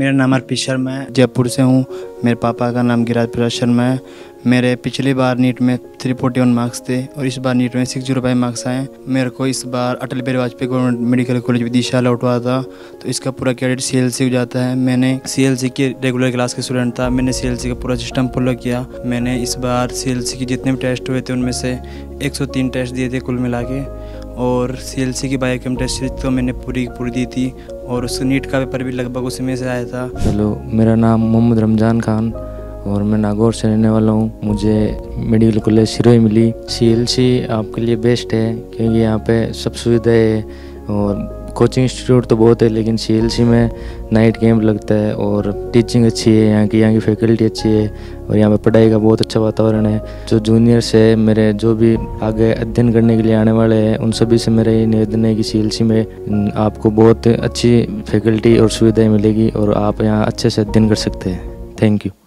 मेरा नाम अर्पित शर्मा है, जयपुर से हूँ। मेरे पापा का नाम गिरिराज प्रसाद शर्मा है। मेरे पिछली बार नीट में 341 मार्क्स थे और इस बार नीट में 605 मार्क्स आए। मेरे को इस बार Atal Bihari Vajpayee government medical college Vidisha लौटवा था, तो इसका पूरा क्रेडिट CLC हो जाता है। मैंने CLC के रेगुलर क्लास के स्टूडेंट था, मैंने CLC का पूरा सिस्टम फॉलो किया। मैंने इस बार CLC के जितने भी टेस्ट हुए थे उनमें से 103 टेस्ट दिए थे कुल मिला के, और CLC की बायोकेम टेस्ट सीरीज तो मैंने पूरी दी थी, और उसका नीट का पेपर भी लगभग उसी में से आया था। हेलो, मेरा नाम मोहम्मद रमजान खान और मैं नागौर से रहने वाला हूँ। मुझे मेडिकल कॉलेज सिरोही मिली। CLC आपके लिए बेस्ट है क्योंकि यहाँ पे सब सुविधाएं है और कोचिंग इंस्टीट्यूट तो बहुत है, लेकिन CLC में नाइट कैंप लगता है और टीचिंग अच्छी है, यहाँ की फैकल्टी अच्छी है और यहाँ पे पढ़ाई का बहुत अच्छा वातावरण है। जो जूनियर्स है, मेरे जो भी आगे अध्ययन करने के लिए आने वाले हैं, उन सभी से मेरा ये निवेदन है कि CLC में आपको बहुत अच्छी फैकल्टी और सुविधाएँ मिलेगी और आप यहाँ अच्छे से अध्ययन कर सकते हैं। Thank you.